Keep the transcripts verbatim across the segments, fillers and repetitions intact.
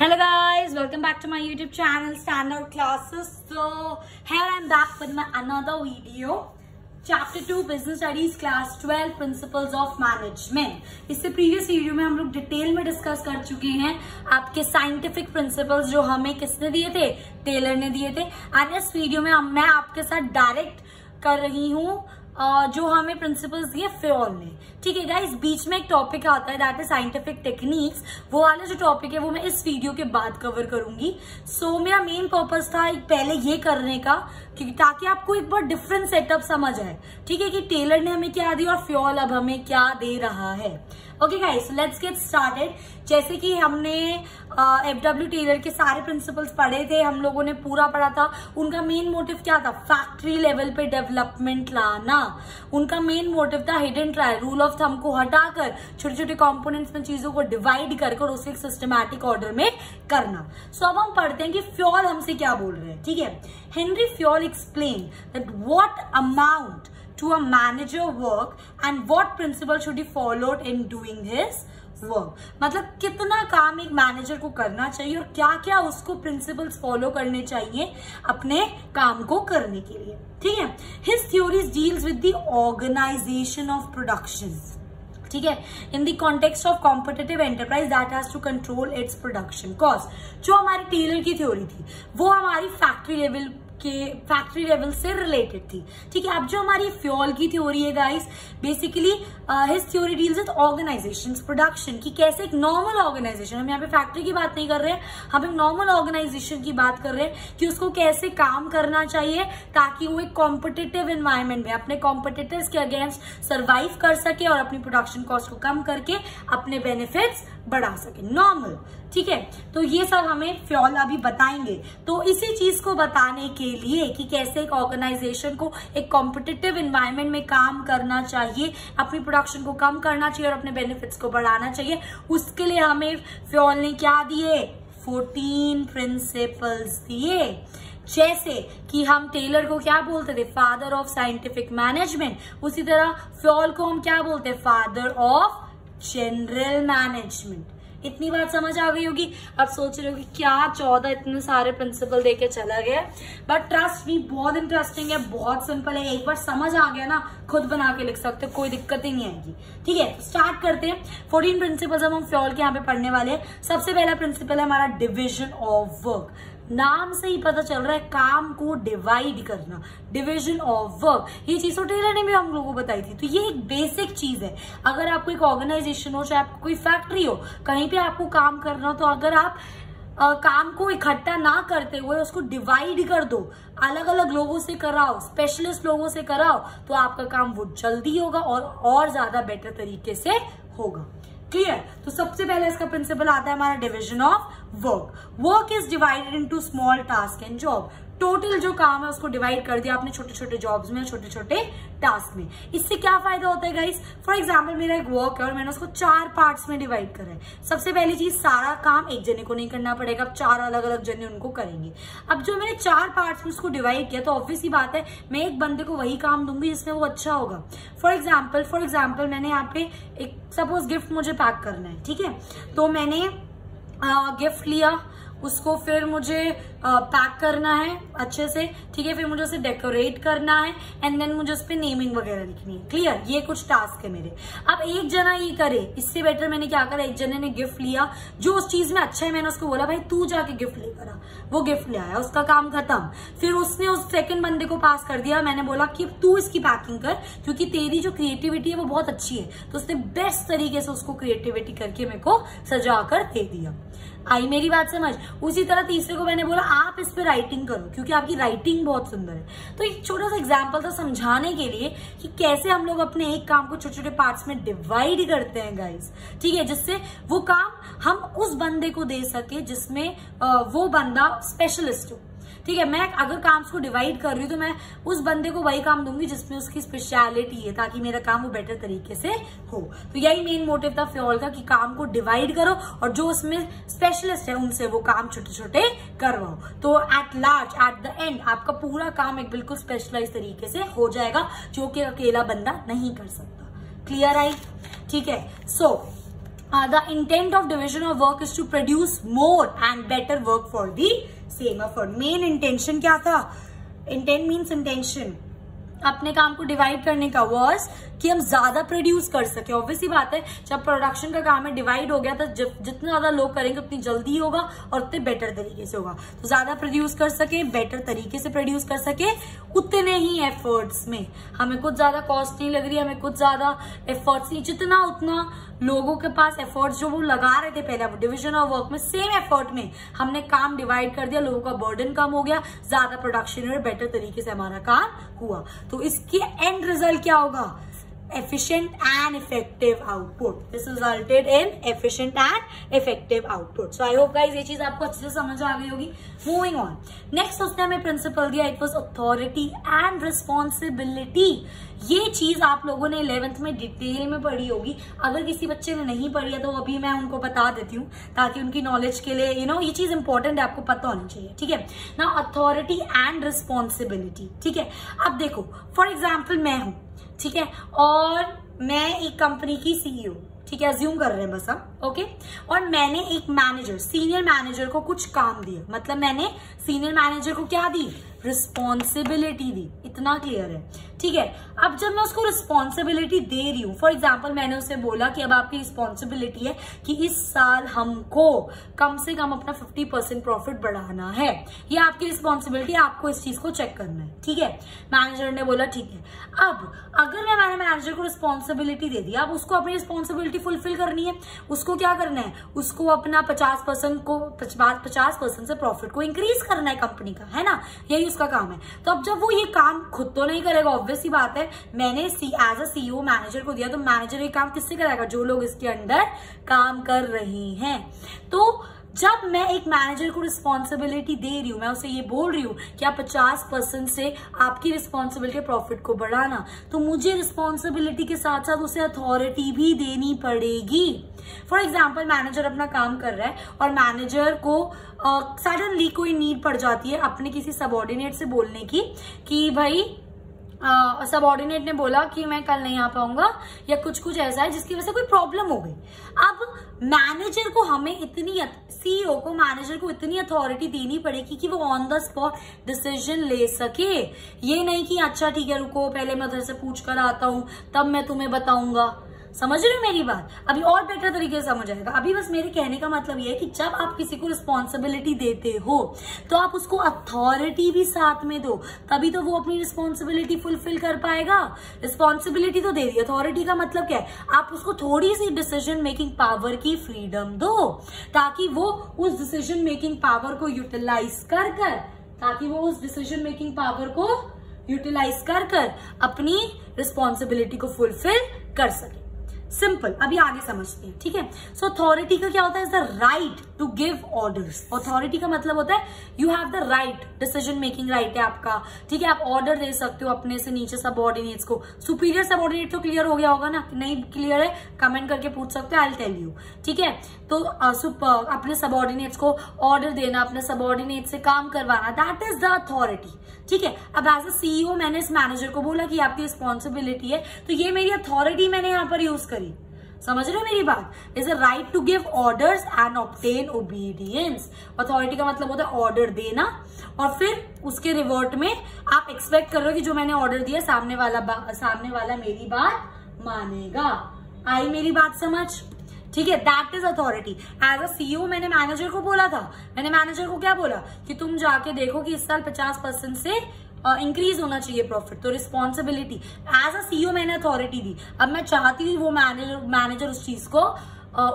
Hello guys, welcome back to my YouTube channel StandOut Classes. So here I am back with my another video, Chapter two Business Studies Class twelve Principles of Management. इससे previous video में हम लोग detail में discuss कर चुके हैं आपके scientific principles जो हमें किसने दिए थे, टेलर ने दिए थे. और इस वीडियो में मैं आपके साथ डायरेक्ट कर रही हूँ जो हमें प्रिंसिपल्स दिए फेयोल ने. ठीक है गाइस, बीच में एक टॉपिक आता है दैट इज साइंटिफिक टेक्निक्स. वो वाला जो टॉपिक है वो मैं इस वीडियो के बाद कवर करूंगी. सो so, मेरा मेन पर्पस था एक पहले ये करने का क्योंकि ताकि आपको एक बार डिफरेंट सेटअप समझ आए. ठीक है कि टेलर ने हमें क्या दिया और फेयोल अब हमें क्या दे रहा है. Okay guys, let's get started. जैसे कि हमने एफ डब्ल्यू टेलर के सारे प्रिंसिपल्स पढ़े थे, हम लोगों ने पूरा पढ़ा था. उनका मेन मोटिव क्या था, फैक्ट्री लेवल पे डेवलपमेंट लाना. उनका मेन मोटिव था hit and trial, rule of thumb को हटाकर छोटे छोटे कंपोनेंट्स में चीजों को डिवाइड करके और उसे एक सिस्टमैटिक ऑर्डर में करना. सो so, अब हम पढ़ते हैं कि फेयोल हमसे क्या बोल रहे हैं. ठीक है, Henry Fayol explain that what amount to a manager work and what principle should be followed in doing his work. मतलब कितना काम एक मैनेजर को करना चाहिए और क्या क्या उसको प्रिंसिपल्स फॉलो करने चाहिए अपने काम को करने के लिए. ठीक है, his theories deals with the organization of production. ठीक है, in the context of competitive enterprise that has to control its production cost. जो हमारी टेलर की थ्योरी थी वो हमारी फैक्ट्री लेवल के फैक्ट्री लेवल से रिलेटेड थी. ठीक है, अब जो हमारी फेयोल की थ्योरी है guys, basically his theory deals with organisations production की कैसे एक नॉर्मल ऑर्गेनाइजेशन, हम यहाँ पे फैक्ट्री की बात नहीं कर रहे हैं, हम एक नॉर्मल ऑर्गेनाइजेशन की बात कर रहे हैं कि उसको कैसे काम करना चाहिए ताकि वो एक कॉम्पिटिटिव एनवायरमेंट में अपने कॉम्पिटिटर्स के अगेंस्ट सर्वाइव कर सके और अपनी प्रोडक्शन कॉस्ट को कम करके अपने बेनिफिट्स बढ़ा सके नॉर्मल. ठीक है, तो ये सब हमें फेयोल अभी बताएंगे. तो इसी चीज को बताने के लिए कि कैसे एक ऑर्गेनाइजेशन को एक कॉम्पिटिटिव एनवायरनमेंट में काम करना चाहिए, अपनी प्रोडक्शन को कम करना चाहिए और अपने बेनिफिट्स को बढ़ाना चाहिए, उसके लिए हमें फेयोल ने क्या दिए, फोर्टीन प्रिंसिपल्स दिए. जैसे कि हम टेलर को क्या बोलते थे, फादर ऑफ साइंटिफिक मैनेजमेंट, उसी तरह फेयोल को हम क्या बोलते हैं, फादर ऑफ जनरल मैनेजमेंट. इतनी बात समझ आ गई होगी. अब सोच रहे हो कि क्या चौदह इतने सारे प्रिंसिपल देके चला गया, बट ट्रस्ट मी बहुत इंटरेस्टिंग है, बहुत सिंपल है. एक बार समझ आ गया ना, खुद बना के लिख सकते हो, कोई दिक्कत ही नहीं आएगी. ठीक है, स्टार्ट करते हैं. फोर्टीन प्रिंसिपल्स हम फेयोल के यहाँ पे पढ़ने वाले हैं. सबसे पहला प्रिंसिपल है हमारा डिविजन ऑफ वर्क. नाम से ही पता चल रहा है काम को डिवाइड करना, डिविजन ऑफ वर्क. ये चीज तो टेलर ने भी हम लोगों को बताई थी. तो ये एक बेसिक चीज है. अगर आपको एक ऑर्गेनाइजेशन हो, चाहे आपको कोई फैक्ट्री हो, कहीं पे आपको काम करना हो, तो अगर आप आ, काम को इकट्ठा ना करते हुए उसको डिवाइड कर दो, अलग अलग लोगों से कराओ, स्पेशलिस्ट लोगों से कराओ, तो आपका काम वो जल्दी होगा और, और ज्यादा बेटर तरीके से होगा. क्लियर. तो सबसे पहले इसका प्रिंसिपल आता है हमारा division of work. Work is divided into small task and job. Total जो काम है उसको डिवाइड कर दिया आपने छोटे छोटे जॉब्स में, छोटे छोटे टास्क में. इससे क्या फायदा होता है गाइस, फॉर एग्जांपल मेरा एक वर्क है और मैंने उसको चार पार्ट्स में डिवाइड करा है. सबसे पहली चीज, सारा काम एक जने को नहीं करना पड़ेगा, अब चार अलग अलग जने उनको करेंगे. अब जो मैंने चार पार्ट्स में उसको डिवाइड किया, तो ऑब्वियस ही बात है मैं एक बंदे को वही काम दूंगी जिसमें वो अच्छा होगा. फॉर एग्जाम्पल फॉर एग्जाम्पल मैंने यहाँ पे एक सपोज गिफ्ट मुझे पैक करना है. ठीक है, तो मैंने गिफ्ट लिया, उसको फिर मुझे पैक करना है अच्छे से. ठीक है, फिर मुझे उसे डेकोरेट करना है एंड देन मुझे उस पर नेमिंग वगैरह लिखनी है. क्लियर, ये कुछ टास्क है मेरे. अब एक जना ये करे, इससे बेटर मैंने क्या करा, एक जने ने गिफ्ट लिया जो उस चीज में अच्छा है, मैंने उसको बोला भाई तू जाके गिफ्ट लेकर आ, वो गिफ्ट ले आया, उसका काम खत्म. फिर उसने उस सेकेंड बंदे को पास कर दिया, मैंने बोला कि तू इसकी पैकिंग कर क्योंकि तेरी जो क्रिएटिविटी है वो बहुत अच्छी है. तो उसने बेस्ट तरीके से उसको क्रिएटिविटी करके मेरे को सजा कर दे दिया. आई मेरी बात समझ. उसी तरह तीसरे को मैंने बोला आप इस पे राइटिंग करो क्योंकि आपकी राइटिंग बहुत सुंदर है. तो एक छोटा सा एग्जांपल था समझाने के लिए कि कैसे हम लोग अपने एक काम को छोटे छोटे पार्ट्स में डिवाइड करते हैं गाइस. ठीक है, जिससे वो काम हम उस बंदे को दे सके जिसमें वो बंदा स्पेशलिस्ट हो. ठीक है, मैं अगर काम को डिवाइड कर रही हूँ तो मैं उस बंदे को वही काम दूंगी जिसमें उसकी स्पेशलिटी है, ताकि मेरा काम वो बेटर तरीके से हो. तो यही मेन मोटिव था फेयोल का कि काम को डिवाइड करो और जो उसमें स्पेशलिस्ट है उनसे वो काम छोटे छोटे करवाओ. तो at large at the end आपका पूरा काम एक बिल्कुल स्पेशलाइज तरीके से हो जाएगा जो कि अकेला बंदा नहीं कर सकता. क्लियर आई. ठीक है, सो Uh, the intent of division of work is to produce more and better work for the same effort. Main intention क्या था? Intent means intention. अपने काम को divide करने का was कि हम ज्यादा produce कर सके. Obviously बात है, जब production का काम है divide हो गया तो जितना ज्यादा लोग करेंगे उतनी जल्दी होगा और उतने better तरीके से होगा. तो ज्यादा produce कर सके, better तरीके से produce कर सके, उतने ही efforts में. हमें कुछ ज्यादा cost नहीं लग रही, हमें कुछ ज्यादा efforts नहीं, जितना उतना लोगों के पास एफर्ट्स जो वो लगा रहे थे पहले, वो डिविजन ऑफ वर्क में सेम एफर्ट में हमने काम डिवाइड कर दिया, लोगों का बर्डन कम हो गया, ज्यादा प्रोडक्शन और बेटर तरीके से हमारा काम हुआ. तो इसके एंड रिजल्ट क्या होगा? Efficient and effective output. This resulted in efficient and effective output. So I hope guys ये चीज आपको अच्छे से समझ आ गई होगी. मूविंग ऑन, नेक्स्ट उसने हमें प्रिंसिपल दिया, it was authority and responsibility. ये चीज आप लोगों ने इलेवेंथ में डिटेल में पढ़ी होगी. अगर किसी बच्चे ने नहीं पढ़ी है तो अभी मैं उनको बता देती हूँ ताकि उनकी नॉलेज के लिए यू नो ये चीज इंपॉर्टेंट है, आपको पता होनी चाहिए. ठीक है ना, अथॉरिटी एंड रिस्पॉन्सिबिलिटी. ठीक है, अब देखो फॉर एग्जाम्पल मैं हूँ, ठीक है, और मैं एक कंपनी की सीईओ, ठीक है, अज्यूम कर रहे हैं बस हम, ओके, और मैंने एक मैनेजर, सीनियर मैनेजर को कुछ काम दिया, मतलब मैंने सीनियर मैनेजर को क्या दी? रिस्पॉन्सिबिलिटी दी. इतना क्लियर है? ठीक है, अब जब मैं उसको रिस्पॉन्सिबिलिटी दे रही हूँ, फॉर एग्जाम्पल मैंने उसे बोला कि अब आपकी रिस्पॉन्सिबिलिटी है कि इस साल हमको कम से कम अपना फिफ्टी परसेंट प्रॉफिट बढ़ाना है, ये आपकी रिस्पॉन्सिबिलिटी, आपको इस चीज को चेक करना है. ठीक है, मैनेजर ने बोला ठीक है. अब अगर मैं मैंने मैनेजर को रिस्पॉन्सिबिलिटी दे दी, अब उसको अपनी रिस्पॉन्सिबिलिटी फुलफिल करनी है, उसको क्या करना है? उसको अपना पचास परसेंट को पचास परसेंट से प्रॉफिट को इंक्रीज करना है कंपनी का, है ना, यही उसका काम है. तो अब जब वो ये काम खुद तो नहीं करेगा, ऑब्वियस ही बात है, मैंने एज अ सीईओ मैनेजर को दिया तो मैनेजर ये काम किससे कराएगा? जो लोग इसके अंडर काम कर रहे हैं. तो जब मैं एक मैनेजर को रिस्पॉन्सिबिलिटी दे रही हूँ, मैं उसे ये बोल रही हूँ कि आप पचास परसेंट से आपकी रिस्पॉन्सिबिलिटी प्रॉफिट को बढ़ाना, तो मुझे रिस्पॉन्सिबिलिटी के साथ साथ उसे अथॉरिटी भी देनी पड़ेगी. फॉर एग्जाम्पल मैनेजर अपना काम कर रहा है और मैनेजर को सडनली uh, कोई नीड पड़ जाती है अपने किसी सबऑर्डिनेट से बोलने की कि भाई सबऑर्डिनेट uh, ने बोला कि मैं कल नहीं आ पाऊंगा या कुछ कुछ ऐसा है जिसकी वजह से कोई प्रॉब्लम हो गई. अब मैनेजर को हमें इतनी, सीईओ को, मैनेजर को इतनी अथॉरिटी देनी पड़ेगी कि वो ऑन द स्पॉट डिसीजन ले सके. ये नहीं कि अच्छा ठीक है रुको पहले मैं उधर से पूछ कर आता हूँ तब मैं तुम्हें बताऊंगा. समझ रहे हो मेरी बात? अभी और बेटर तरीके से समझ आएगा. अभी बस मेरे कहने का मतलब यह है कि जब आप किसी को रिस्पॉन्सिबिलिटी देते हो तो आप उसको अथॉरिटी भी साथ में दो, तभी तो वो अपनी रिस्पॉन्सिबिलिटी फुलफिल कर पाएगा. रिस्पॉन्सिबिलिटी तो दे दी, अथॉरिटी का मतलब क्या है? आप उसको थोड़ी सी डिसीजन मेकिंग पावर की फ्रीडम दो ताकि वो उस डिसीजन मेकिंग पावर को यूटिलाइज कर कर ताकि वो उस डिसीजन मेकिंग पावर को यूटिलाइज कर कर अपनी रिस्पॉन्सिबिलिटी को फुलफिल कर सके. सिंपल. अभी आगे समझते हैं. ठीक है, सो अथॉरिटी का क्या होता है? Is the right to give orders. Authority का मतलब होता है you have the right, decision making right है आपका. ठीक है, आप ऑर्डर दे सकते हो अपने से नीचे सबऑर्डिनेट्स को. सुपीरियर सबऑर्डिनेट तो क्लियर हो गया होगा ना? नहीं क्लियर है कमेंट करके पूछ सकते हो, आई विल टेल यू. ठीक है, तो uh, super, अपने सबऑर्डिनेट्स को ऑर्डर देना, अपने सबऑर्डिनेट से काम करवाना, दैट इज द अथॉरिटी. ठीक है, अब एज अ सीईओ मैंने इस मैनेजर को बोला कि आपकी रिस्पॉन्सिबिलिटी है, तो ये मेरी अथॉरिटी मैंने यहाँ पर यूज करी. समझ रहे हो मेरी बात? Is a right to give orders and obtain obedience. Authority का मतलब होता है ऑर्डर देना और फिर उसके रिवर्ट में आप एक्सपेक्ट कर रहे हो कि जो मैंने ऑर्डर दिया सामने वाला सामने वाला मेरी बात मानेगा. आई मेरी बात समझ? ठीक है, that is authority. As a CEO मैंने मैनेजर को बोला था, मैंने मैनेजर को क्या बोला कि तुम जाके देखो कि इस साल पचास परसेंट से इंक्रीज uh, होना चाहिए प्रॉफिट. तो रिस्पॉन्सिबिलिटी एज अ सीईओ मैंने अथॉरिटी दी. अब मैं चाहती हूँ वो मैनेजर मैनेजर उस चीज को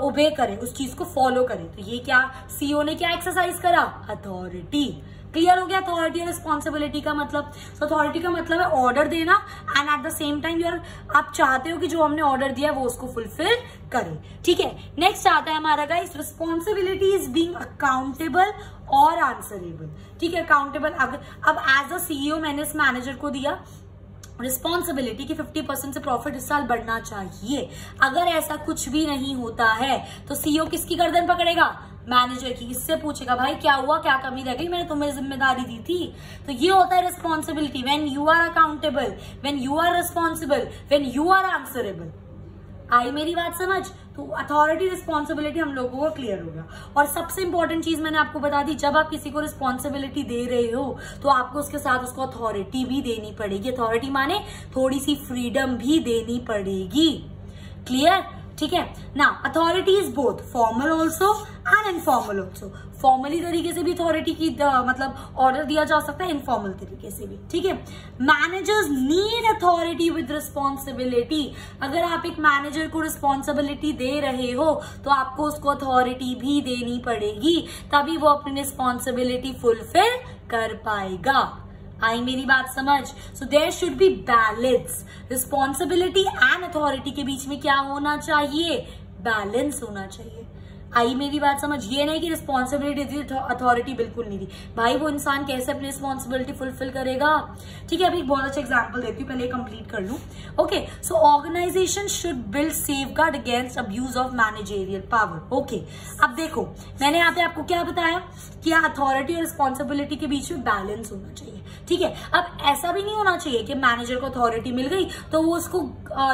ओबे uh, करे, उस चीज को फॉलो करे. तो ये क्या सीईओ ने क्या एक्सरसाइज करा? अथॉरिटी. क्लियर हो गया अथॉरिटी और रिस्पॉन्सिबिलिटी का मतलब. सो अथॉरिटी का मतलब है ऑर्डर देना and at the same time यार आप चाहते हो कि जो हमने ऑर्डर दिया वो उसको फुलफिल करे. ठीक है, नेक्स्ट आता है हमारा guys responsibility is being accountable और आंसरेबल. ठीक है, अकाउंटेबल. अब अब एज अ सीईओ मैंने इस मैनेजर को दिया रिस्पॉन्सिबिलिटी की फिफ्टी परसेंट से प्रॉफिट इस साल बढ़ना चाहिए. अगर ऐसा कुछ भी नहीं होता है तो सीईओ किसकी गर्दन पकड़ेगा? मैनेजर की. इससे पूछेगा भाई क्या हुआ, क्या कमी रह गई, मैंने तुम्हें जिम्मेदारी दी थी. तो ये होता है responsibility, when you are accountable, when you are responsible, when you are answerable. आई मेरी बात समझ? तो अथॉरिटी रिस्पॉन्सिबिलिटी हम लोगों को क्लियर हो गया। और सबसे इंपॉर्टेंट चीज मैंने आपको बता दी, जब आप किसी को रिस्पॉन्सिबिलिटी दे रहे हो तो आपको उसके साथ उसको अथॉरिटी भी देनी पड़ेगी। अथॉरिटी माने थोड़ी सी फ्रीडम भी देनी पड़ेगी। क्लियर? ठीक है ना। Authority is both formal also and informal also. Formally तरीके से भी अथॉरिटी की uh, मतलब ऑर्डर दिया जा सकता है, इनफॉर्मल तरीके से भी। ठीक है, managers need authority with responsibility. अगर आप एक मैनेजर को रिस्पॉन्सिबिलिटी दे रहे हो तो आपको उसको अथॉरिटी भी देनी पड़ेगी, तभी वो अपनी रिस्पॉन्सिबिलिटी फुलफिल कर पाएगा। आई मेरी बात समझ? So there should be balance. Responsibility and authority के बीच में क्या होना चाहिए? बैलेंस होना चाहिए। आई मेरी बात समझ? ये नहीं कि रिस्पॉन्सिबिलिटी दी अथॉरिटी बिल्कुल नहीं दी। भाई वो इंसान कैसे अपनी रिस्पॉन्सिबिलिटी फुलफिल करेगा? ठीक है, अभी एक बहुत अच्छा एग्जाम्पल देती हूँ, पहले कंप्लीट कर लूँ। Okay, so organization should build safeguard against abuse of managerial power. Okay, अब देखो मैंने यहाँ पे आपको क्या बताया कि अथॉरिटी और रिस्पॉन्सिबिलिटी के बीच में बैलेंस होना चाहिए। ठीक है, अब ऐसा भी नहीं होना चाहिए कि मैनेजर को अथॉरिटी मिल गई तो वो उसको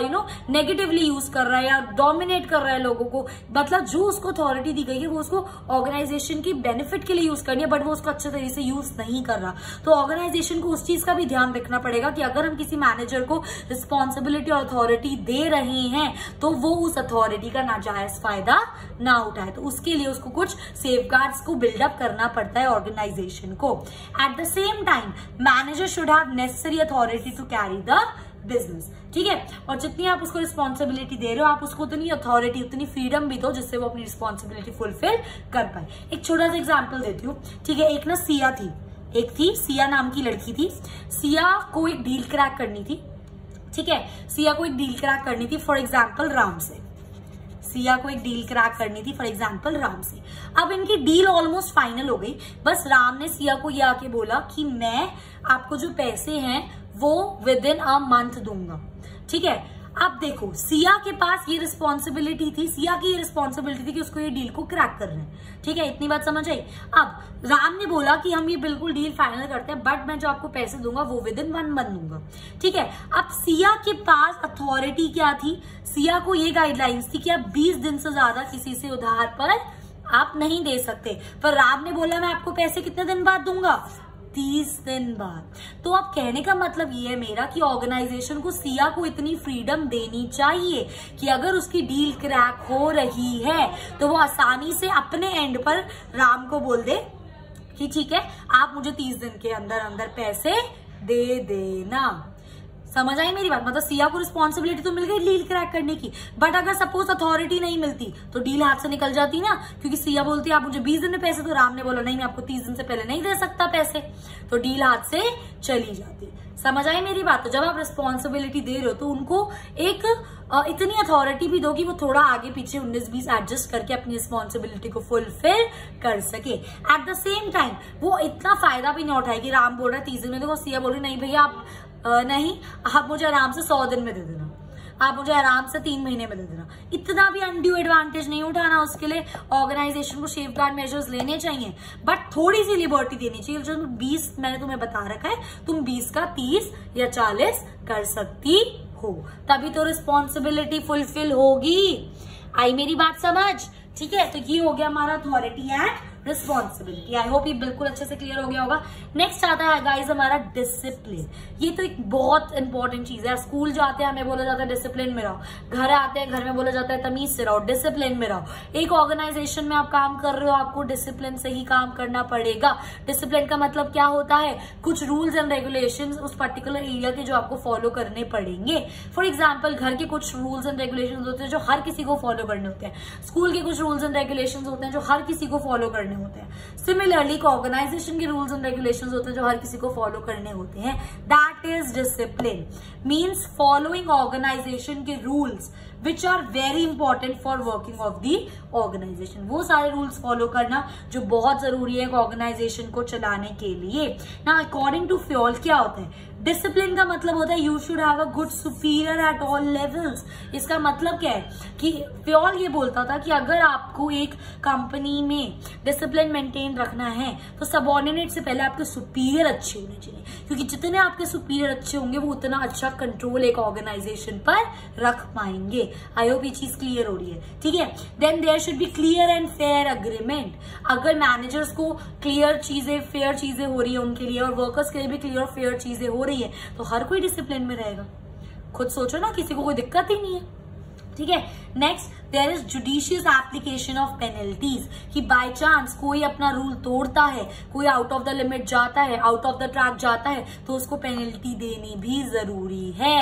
यू नो नेगेटिवली यूज कर रहा है या डोमिनेट कर रहा है लोगों को। मतलब जो उसको अथॉरिटी दी गई है वो उसको ऑर्गेनाइजेशन की बेनिफिट के लिए यूज करनी है, बट वो उसको अच्छे तरीके से यूज नहीं कर रहा। तो ऑर्गेनाइजेशन को उस चीज का भी ध्यान रखना पड़ेगा कि अगर हम किसी मैनेजर को रिस्पॉन्सिबिलिटी और अथॉरिटी दे रहे हैं तो वो उस अथॉरिटी का नाजायज फायदा ना उठाए। तो उसके लिए उसको कुछ सेफगार्ड्स को बिल्डअप करना पड़ता है ऑर्गेनाइजेशन को। At the same time manager should have necessary authority to carry the business. ठीक है, और जितनी आप उसको रिस्पॉन्सिबिलिटी दे रहे हो आप उसको उतनी अथॉरिटी उतनी फ्रीडम भी दो जिससे वो अपनी रिस्पॉन्सिबिलिटी फुलफिल कर पाए। एक छोटा सा एग्जाम्पल देती हूँ। ठीक है, एक ना सिया थी, एक थी सिया नाम की लड़की थी। सिया को एक डील क्रैक करनी थी। ठीक है, सिया को एक डील क्रैक करनी थी फॉर एग्जाम्पल राम से। सिया को एक डील क्रैक करनी थी फॉर एग्जाम्पल राम से। अब इनकी डील ऑलमोस्ट फाइनल हो गई, बस राम ने सिया को ये आके बोला कि मैं आपको जो पैसे हैं वो विद इन अ मंथ दूंगा। ठीक है, अब देखो सिया के पास ये रिस्पॉन्सिबिलिटी थी, सिया की ये रिस्पॉन्सिबिलिटी थी कि उसको ये डील को क्रैक करना है। ठीक है, इतनी बात समझ आई। अब राम ने बोला कि हम ये बिल्कुल डील फाइनल करते हैं, बट मैं जो आपको पैसे दूंगा वो विद इन वन मंथ दूंगा। ठीक है, अब सिया के पास अथॉरिटी क्या थी? सिया को ये गाइडलाइंस थी कि आप बीस दिन से ज्यादा किसी से उधार पर आप नहीं दे सकते, पर राम ने बोला मैं आपको पैसे कितने दिन बाद दूंगा? तीस दिन बाद। तो अब कहने का मतलब ये है मेरा कि ऑर्गेनाइजेशन को सिया को इतनी फ्रीडम देनी चाहिए कि अगर उसकी डील क्रैक हो रही है तो वो आसानी से अपने एंड पर राम को बोल दे कि ठीक है आप मुझे तीस दिन के अंदर अंदर पैसे दे देना। समझ आई मेरी बात? मतलब सिया को रिस्पॉन्सिबिलिटी तो मिल गई डील क्रैक करने की, बट अगर सपोज अथॉरिटी नहीं मिलती तो डील हाथ से निकल जाती ना, क्योंकि सिया बोलती है आप मुझे बीस दिन में पैसे, तो राम ने बोला नहीं मैं आपको तीस दिन से पहले नहीं दे सकता पैसे, तो डील हाथ से चली जाती। समझ आई मेरी बात? तो जब आप रिस्पॉन्सिबिलिटी दे रहे हो तो उनको एक इतनी अथॉरिटी भी दो कि वो थोड़ा आगे पीछे उन्नीस बीस एडजस्ट करके अपनी रिस्पॉन्सिबिलिटी को फुलफिल कर सके। एट द सेम टाइम वो इतना फायदा भी नहीं उठाएगी। राम बोल रहा है तीस दिन में, तो सिया बोल रही नहीं भैया आप Uh, नहीं आप मुझे आराम से सौ दिन में दे देना, आप मुझे आराम से तीन महीने में दे देना। इतना भी अनड्यू एडवांटेज नहीं उठाना, उसके लिए ऑर्गेनाइजेशन को सेफगार्ड मेजर्स लेने चाहिए, बट थोड़ी सी लिबर्टी देनी चाहिए। जो बीस मैंने तुम्हें बता रखा है, तुम बीस का तीस या चालीस कर सकती हो, तभी तो रिस्पॉन्सिबिलिटी फुलफिल होगी। आई मेरी बात समझ? ठीक है, तो ये हो गया हमारा authority and responsibility. I hope ये बिल्कुल अच्छे से क्लियर हो गया होगा। नेक्स्ट आता है गाइस हमारा डिसिप्लिन। ये तो एक बहुत इंपॉर्टेंट चीज है। स्कूल जाते हैं हमें बोला जाता है डिसिप्लिन में रहो, घर आते हैं घर में बोला जाता है तमीज से रहो, डिसिप्लिन में रहो। एक ऑर्गेनाइजेशन में आप काम कर रहे हो आपको डिसिप्लिन से ही काम करना पड़ेगा। डिसिप्लिन का मतलब क्या होता है? कुछ रूल्स एंड रेगुलेशन उस पर्टिकुलर एरिया के जो आपको फॉलो करने पड़ेंगे। फॉर एग्जाम्पल घर के कुछ रूल्स एंड रेगुलेशन होते हैं जो हर किसी को फॉलो करने होते हैं, स्कूल के कुछ रूल्स एंड रेगुलेशन होते हैं जो हर किसी को फॉलो करने होते हैं। सिमिलरली ऑर्गेनाइजेशन के रूल्स एंड रेगुलेशंस होते हैं जो हर किसी को फॉलो करने होते हैं। That is discipline. Means following organization के rules which are very important for working of the organization. वो सारे रूल्स फॉलो करना जो बहुत जरूरी है ऑर्गेनाइजेशन को चलाने के लिए ना। अकॉर्डिंग टू फ्योल क्या होता है डिसिप्लिन का मतलब होता है you should have a good superior at all levels. इसका मतलब क्या है कि फ्योल ये बोलता था कि अगर आपको एक कंपनी में डिसिप्लिन मेंटेन रखना है तो सबऑर्डिनेट से पहले आपके सुपीरियर अच्छे होने चाहिए, क्योंकि जितने आपके सुपीरियर अच्छे होंगे वो उतना अच्छा कंट्रोल एक ऑर्गेनाइजेशन पर रख पाएंगे। ओके, आई होप ये चीज क्लियर हो रही है, ठीक है। Then there should be clear and fair agreement. अगर मैनेजर्स को क्लियर चीजें, फेयर चीजें हो रही है उनके लिए, और वर्कर्स के लिए भी क्लियर और फेयर चीजें हो रही है, तो हर कोई डिसिप्लिन में रहेगा। खुद सोचो ना, किसी को कोई दिक्कत ही नहीं है, ठीक है। Next, there is judicious application of penalties, कि बाय चांस कोई अपना रूल तोड़ता है, कोई आउट ऑफ द लिमिट जाता है, आउट ऑफ द ट्रैक जाता है, तो उसको पेनल्टी देनी भी जरूरी है,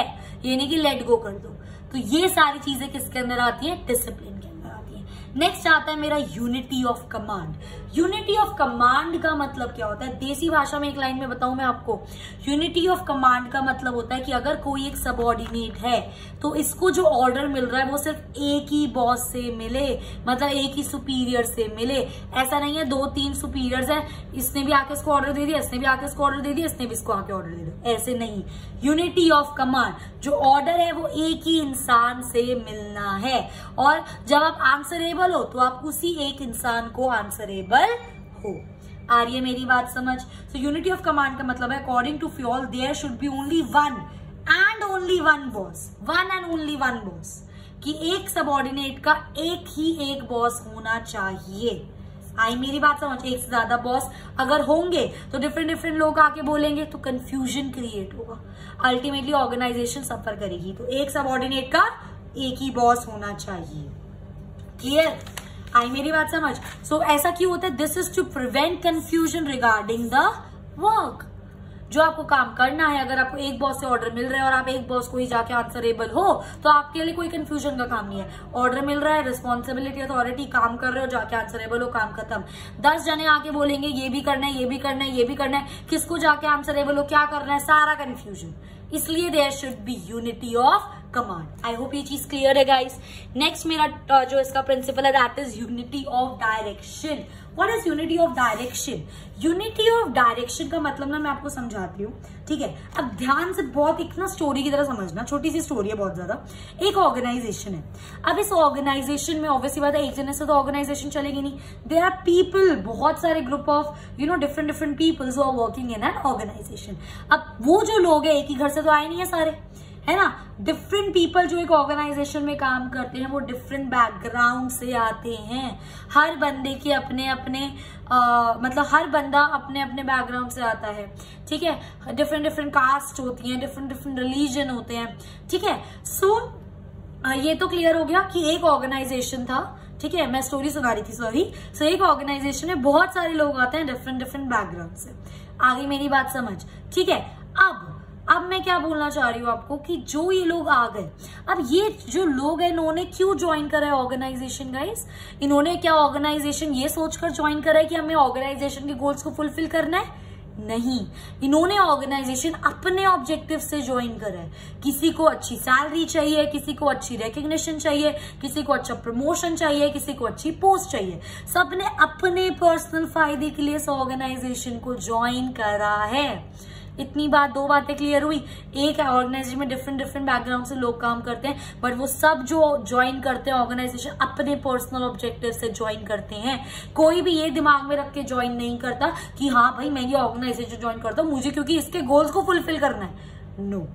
ये नहीं कि लेट गो कर दो। तो ये सारी चीजें किसके अंदर आती है? डिसिप्लिन के अंदर आती है। नेक्स्ट आता है मेरा unity of command. Unity of command का मतलब क्या होता है? देसी भाषा में एक लाइन में बताऊं मैं आपको, यूनिटी ऑफ कमांड का मतलब होता है कि अगर कोई एक सबऑर्डिनेट है तो इसको जो ऑर्डर मिल रहा है वो सिर्फ एक ही बॉस से मिले, मतलब एक ही सुपीरियर से मिले। ऐसा नहीं है दो तीन सुपीरियर्स हैं, इसने भी आके इसको ऑर्डर दे दिया, इसने भी आके इसको ऑर्डर दे दिया, इसने भी इसको आके ऑर्डर दे दिया, ऐसे नहीं। यूनिटी ऑफ कमांड, जो ऑर्डर है वो एक ही इंसान से मिलना है, और जब आप आंसरेबल हो तो आप उसी एक इंसान को आंसरेबल हो। आ रही है मेरी बात समझ? सो यूनिटी ऑफ कमांड का मतलब है, according to Fayol there should be only one and only one boss, one and only one boss, कि एक सबऑर्डिनेट का एक ही एक बॉस होना चाहिए। आई मेरी बात समझ? एक से ज्यादा बॉस अगर होंगे तो डिफरेंट डिफरेंट लोग आके बोलेंगे तो कंफ्यूजन क्रिएट होगा, अल्टीमेटली ऑर्गेनाइजेशन सफर करेगी। तो एक सबऑर्डिनेट का एक ही बॉस होना चाहिए। क्लियर? आई मेरी बात समझ? सो so, ऐसा क्यों होता है? This is to prevent confusion regarding the work. जो आपको काम करना है, अगर आपको एक बॉस से ऑर्डर मिल रहा है और आप एक बॉस को ही जाके आंसरेबल हो, तो आपके लिए कोई कंफ्यूजन का काम नहीं है। ऑर्डर मिल रहा है, रिस्पॉन्सिबिलिटी, अथॉरिटी, काम कर रहे हो, जाके आंसरेबल हो, काम खत्म। दस जने आके बोलेंगे ये भी करना है, ये भी करना है, ये भी करना है, किसको जाके आंसरेबल हो, क्या करना है, सारा कंफ्यूजन। इसलिए there should be unity of command. I hope ये चीज क्लियर है गाइस। नेक्स्ट मेरा जो इसका प्रिंसिपल है, that is unity of direction. What is unity of direction? Unity of direction का मतलब ना मैं आपको समझाती हूँ, ठीक है। अब ध्यान से, बहुत एक ना स्टोरी की तरह समझना, छोटी सी स्टोरी है बहुत ज्यादा। एक ऑर्गेनाइजेशन है, अब इस ऑर्गेनाइजेशन में ऑब्वियसली बात है एक जने से तो ऑर्गेनाइजेशन चलेगी नहीं। देयर आर पीपल, बहुत सारे group of you know different different people who are working in an organization. अब वो जो लोग है एक ही घर से तो आए नहीं है सारे, है ना। डिफरेंट पीपल जो एक ऑर्गेनाइजेशन में काम करते हैं वो डिफरेंट बैकग्राउंड से आते हैं। हर बंदे के अपने अपने आ, मतलब हर बंदा अपने अपने बैकग्राउंड से आता है, ठीक है। डिफरेंट डिफरेंट कास्ट होती हैं, डिफरेंट डिफरेंट रिलीजन होते हैं, ठीक है। सो so, ये तो क्लियर हो गया कि एक ऑर्गेनाइजेशन था, ठीक है। मैं स्टोरी सुना रही थी, सॉरी। सो so, एक ऑर्गेनाइजेशन में बहुत सारे लोग आते हैं डिफरेंट डिफरेंट बैकग्राउंड से। आगे मेरी बात समझ, ठीक है। अब अब मैं क्या बोलना चाह रही हूँ आपको, कि जो ये लोग आ गए, अब ये जो लोग हैं इन्होंने क्यों ज्वाइन करा है ऑर्गेनाइजेशन गाइस? इन्होंने क्या ऑर्गेनाइजेशन ये सोचकर ज्वाइन करा है कि हमें ऑर्गेनाइजेशन के गोल्स को फुलफिल करना है? नहीं, इन्होंने ऑर्गेनाइजेशन अपने ऑब्जेक्टिव से ज्वाइन करा है। किसी को अच्छी सैलरी चाहिए, किसी को अच्छी रिकग्निशन चाहिए, किसी को अच्छा प्रमोशन चाहिए, किसी को अच्छी पोस्ट चाहिए। सबने अपने पर्सनल फायदे के लिए इस ऑर्गेनाइजेशन को ज्वाइन करा है। इतनी बात, दो बातें क्लियर हुई। एक ऑर्गेनाइजेशन में डिफरेंट डिफरेंट बैकग्राउंड से लोग काम करते हैं, बट वो सब जो ज्वाइन करते हैं ऑर्गेनाइजेशन अपने पर्सनल ऑब्जेक्टिव से ज्वाइन करते हैं। कोई भी ये दिमाग में रख के ज्वाइन नहीं करता कि हाँ भाई मैं ये ऑर्गेनाइजेशन ज्वाइन करता हूँ मुझे क्योंकि इसके गोल्स को फुलफिल करना है। नो,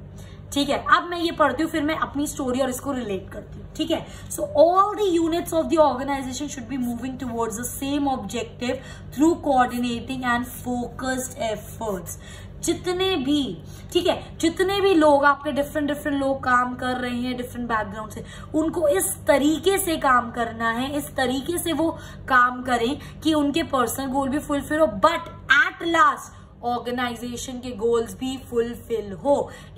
ठीक है। अब मैं ये पढ़ती हूँ, फिर मैं अपनी स्टोरी और इसको रिलेट करती हूँ, ठीक है। So all the units of the organization should be moving towards the same objective through coordinating and focused efforts. जितने भी, ठीक है, जितने भी लोग आपके डिफरेंट डिफरेंट लोग काम कर रहे हैं डिफरेंट बैकग्राउंड से, उनको इस तरीके से काम करना है, इस तरीके से वो काम करें कि उनके पर्सनल गोल भी फुलफिल हो, बट एट लास्ट ऑर्गेनाइजेशन के गोल्स भी फुलफिल हो।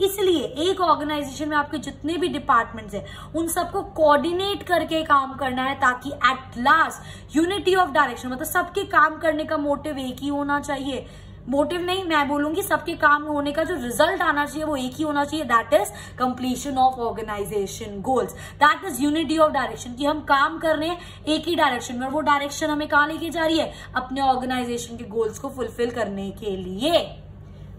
इसलिए एक ऑर्गेनाइजेशन में आपके जितने भी डिपार्टमेंट्स हैं उन सबको कोऑर्डिनेट करके काम करना है, ताकि at last unity of direction, मतलब सबके काम करने का मोटिव एक ही होना चाहिए। मोटिव नहीं, मैं बोलूंगी सबके काम होने का जो रिजल्ट आना चाहिए वो एक ही होना चाहिए, that is completion of organization goals, that is unity of direction, कि हम काम कर रहे हैं एक ही डायरेक्शन में, और वो डायरेक्शन हमें कहाँ लेके जा रही है? अपने ऑर्गेनाइजेशन के गोल्स को फुलफिल करने के लिए।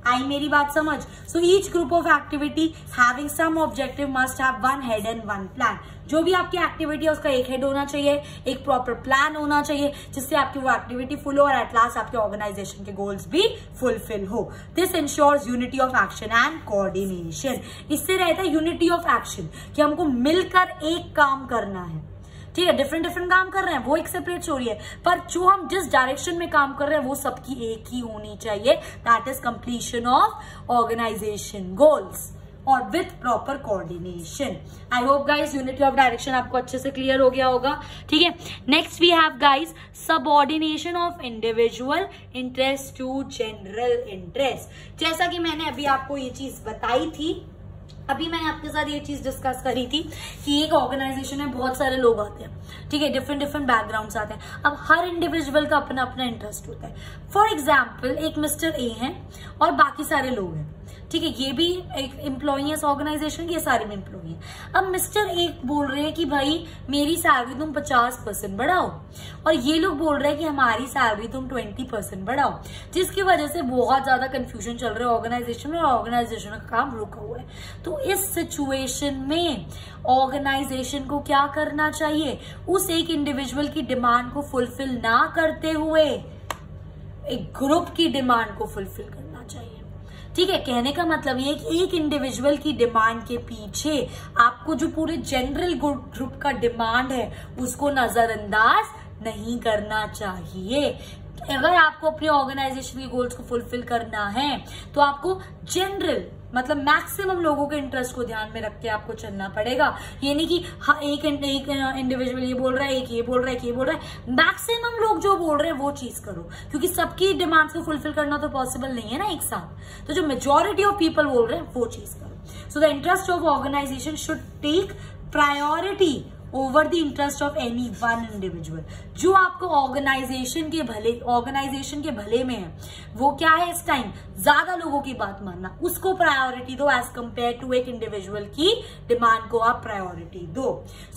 आई मेरी बात समझ. So each group of activity having some objective must have one head and one plan. जो भी आपकी एक्टिविटी है उसका एक हेड होना चाहिए, एक प्रॉपर प्लान होना चाहिए जिससे आपकी वो एक्टिविटी फुल हो और एट लास्ट आपके ऑर्गेनाइजेशन के गोल्स भी फुलफिल हो. This ensures unity of action and coordination. इससे रहता है यूनिटी ऑफ एक्शन कि हमको मिलकर एक काम करना है. ठीक है, डिफरेंट डिफरेंट काम कर रहे हैं वो एक सेपरेट स्टोरी है, पर जो हम जिस डायरेक्शन में काम कर रहे हैं वो सबकी एक ही होनी चाहिए. That is completion of organization goals और with proper coordination. I hope guys unity of direction आपको अच्छे से क्लियर हो गया होगा. ठीक है, next we have guys subordination of individual interest to general interest. जैसा कि मैंने अभी आपको ये चीज बताई थी, अभी मैंने आपके साथ ये चीज डिस्कस करी थी कि एक ऑर्गेनाइजेशन में बहुत सारे लोग आते हैं. ठीक है, डिफरेंट डिफरेंट बैकग्राउंड्स आते हैं. अब हर इंडिविजुअल का अपना अपना इंटरेस्ट होता है. फॉर एग्जाम्पल एक मिस्टर ए हैं और बाकी सारे लोग हैं. ठीक है, ये भी एक एम्प्लॉई है ऑर्गेनाइजेशन की, ये सारे में एम्प्लॉई है. अब मिस्टर ए बोल रहे हैं कि भाई मेरी सैलरी तुम पचास परसेंट बढ़ाओ और ये लोग बोल रहे हैं कि हमारी सैलरी तुम ट्वेंटी परसेंट बढ़ाओ, जिसकी वजह से बहुत ज्यादा कंफ्यूजन चल रहा है ऑर्गेनाइजेशन में और ऑर्गेनाइजेशन का काम रुका हुआ है. तो इस सिचुएशन में ऑर्गेनाइजेशन को क्या करना चाहिए? उस एक इंडिविजुअल की डिमांड को फुलफिल ना करते हुए एक ग्रुप की डिमांड को फुलफिल करना चाहिए. ठीक है, कहने का मतलब ये कि एक इंडिविजुअल की डिमांड के पीछे आपको जो पूरे जनरल ग्रुप का डिमांड है उसको नजरअंदाज नहीं करना चाहिए. अगर आपको अपने ऑर्गेनाइजेशन के गोल्स को फुलफिल करना है तो आपको जनरल मतलब मैक्सिमम लोगों के इंटरेस्ट को ध्यान में रख के आपको चलना पड़ेगा. ये नहीं कि एक एक इंडिविजुअल ये बोल रहा है, एक ये बोल रहा है, एक ये बोल रहा है. मैक्सिमम लोग जो बोल रहे हैं वो चीज करो, क्योंकि सबकी डिमांड्स को फुलफिल करना तो पॉसिबल नहीं है ना एक साथ. तो जो मेजोरिटी ऑफ पीपल बोल रहे हैं वो चीज करो. So the interest of organization should take priority over the interest of any one individual. जो आपको ऑर्गेनाइजेशन के भले ऑर्गेनाइजेशन के भले में है वो क्या है इस टाइम? ज्यादा लोगों की बात मानना, उसको प्रायोरिटी दो एज कंपेयर टू एक इंडिविजुअल की डिमांड को आप प्रायोरिटी दो.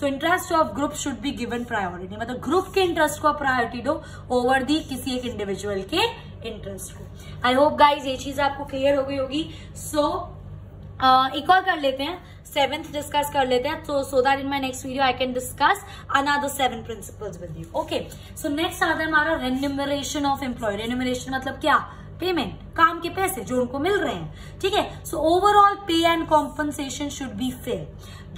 So interest of group should be given priority, मतलब ग्रुप के इंटरेस्ट को आप प्रायोरिटी दो ओवर दी किसी एक इंडिविजुअल के इंटरेस्ट को. आई होप गाइज ये चीज आपको क्लियर हो गई होगी. सो so, uh, एक और कर लेते हैं, सेवेंथ डिस्कस कर लेते हैं. तो so that in my next video I can discuss another seven principles with you. Okay, so next आता है हमारा रेन्यूमरेशन ऑफ एम्प्लॉय. रेन्यूमरेशन मतलब क्या? पेमेंट, काम के पैसे जो उनको मिल रहे हैं. ठीक है, so overall pay and compensation should be fair.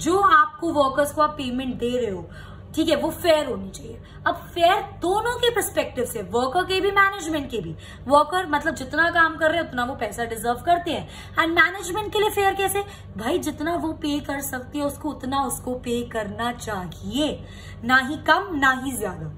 जो आपको वर्कर्स को आप पेमेंट दे रहे हो, ठीक है, वो फेयर होनी चाहिए. अब फेयर दोनों के पर्सपेक्टिव से, वर्कर के भी मैनेजमेंट के भी. वर्कर मतलब जितना काम कर रहे हैं उतना वो पैसा डिजर्व करते हैं, एंड मैनेजमेंट के लिए फेयर कैसे? भाई जितना वो पे कर सकती है उसको उतना उसको पे करना चाहिए, ना ही कम ना ही ज्यादा.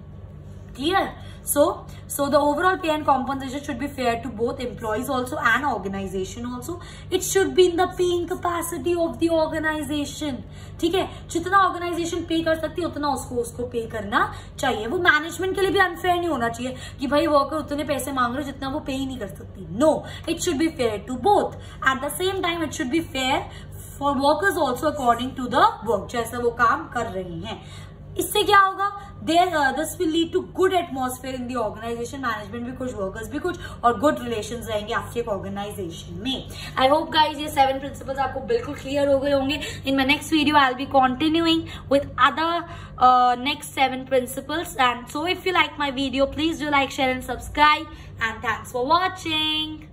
Clear? So so the overall pay and compensation should be fair to both employees also and organization also. It should be in the paying capacity of the organization. ठीक है, जितना ऑर्गेनाइजेशन पे कर सकती है उतना उसको उसको पे करना चाहिए. वो मैनेजमेंट के लिए भी अनफेयर नहीं होना चाहिए कि भाई वर्कर उतने पैसे मांग रहे हो जितना वो पे ही नहीं कर सकती. No, it should be fair to both. At the same time it should be fair for workers also according to the work, जैसा वो काम कर रही है. इससे क्या होगा? There this will lead to good atmosphere in the organization. Management भी कुछ, वर्कर्स भी कुछ, और गुड रिलेशंस रहेंगे आपके ऑर्गेनाइजेशन में. आई होप गाइज ये सेवन प्रिंसिपल्स आपको बिल्कुल क्लियर हो गए होंगे. In my next video I will be continuing with other next seven principles. And so if you like my video please do like, share and subscribe. And thanks for watching.